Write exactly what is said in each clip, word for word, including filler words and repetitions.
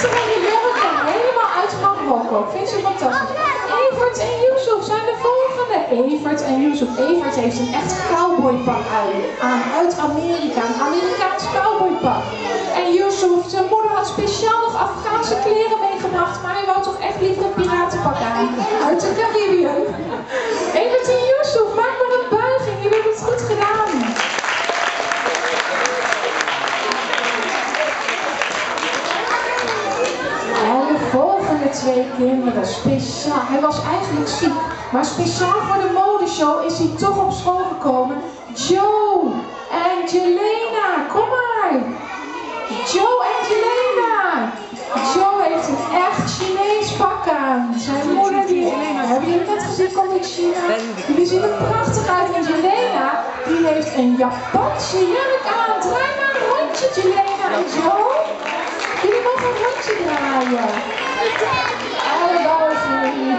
Ze van die Belgen helemaal uit Marokko. Vind ze fantastisch. Evert en Yusuf zijn de volgende. Evert en Yusuf. Evert heeft een echt cowboypak aan uit Amerika. Een Amerikaans cowboypak. En Yusuf, zijn moeder had speciaal nog Afghaanse kleren meegebracht. Maar hij wou toch echt liever een piratenpak aan. Uit de Caribië. Evert en Yusuf, maak maar een buiging. Jullie hebben het goed gedaan. Twee kinderen, speciaal. Hij was eigenlijk ziek, maar speciaal voor de modeshow is hij toch op school gekomen. Joe en Jelena, kom maar. Joe en Jelena. Joe heeft een echt Chinees pak aan. Zijn moeder die... Hebben jullie dat gezien? Komt uit China. Jullie zien er prachtig uit. En Jelena, die heeft een Japanse jurk aan. Draai maar een rondje, Jelena en Joe. Jullie mogen een rondje draaien. Allebei voor jullie.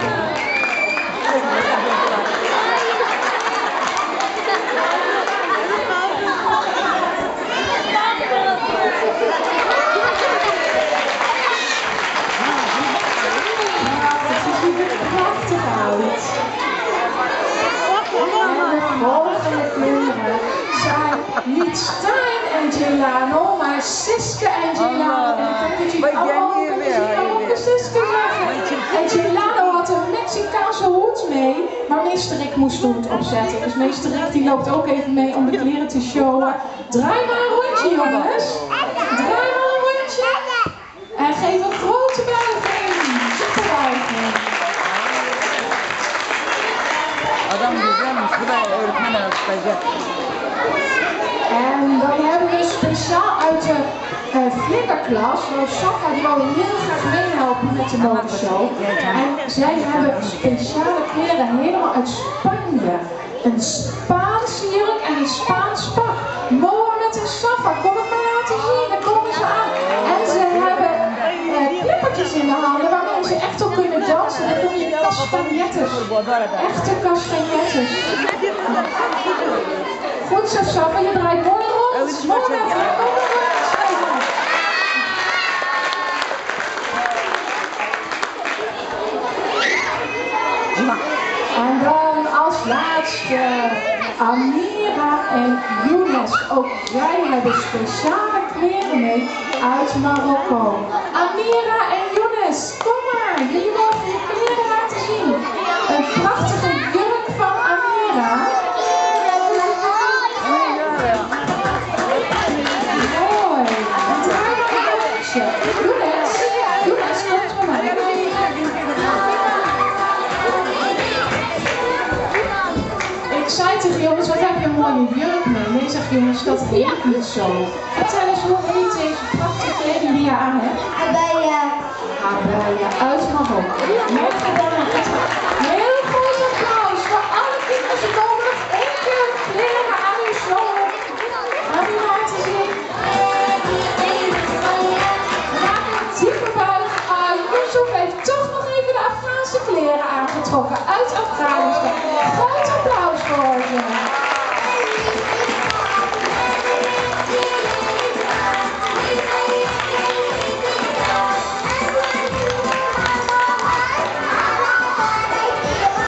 Het ziet er prachtig uit. En de volgende kinderen zijn niet Stijn en Jim Lano, maar Siske en Jim Lano. En Jelena had een Mexicaanse hoed mee, maar meester Rick moest de hoed opzetten. Dus meester Rick die loopt ook even mee om de kleren te showen. Draai maar een rondje, jongens. Draai maar een rondje. En geef een grote buiging. Super buiging. En dan hebben we speciaal uit de... Uh, flikkerklas, nou, Safa die wou heel graag meehelpen met de modeshow. En zij hebben speciale kleren helemaal uit Spanje. Een Spaanse jurk en een Spaans pak. Mohamed en Safa, kom het maar laten zien, daar komen ze aan. En ze hebben uh, klippertjes in de handen waarmee ze echt op kunnen dansen. Dat noem je castagnettes. Echte castagnettes. Goed zo, Safa, je draait mooi rond. Mohamed, draai mooi rond. En dan als laatste Amira en Younes. Ook zij hebben speciale kleren mee uit Marokko. Amira en Younes, kom maar. Jullie mogen je kleren laten zien. Een prachtige jurk van Amira. Mooi. En draai maar een jurkje. Younes, Younes, kom maar. Ik zei tegen jongens, wat heb je een mooie jurk mee? Nee, zeg jongens, dat heet niet zo. Vertel eens, hoe heet deze prachtige kleding die je aan hebt? Abaya. Abaya, uit Marokko. Heel groot applaus voor alle kinderen. Ze komen nog één keer kleren aan uw show. Aan uw laten zien. Maak een diepe buik aan. Yusuf heeft toch nog even de Afghaanse kleren aangetrokken. Uit Afghanistan. Groot applaus voor je.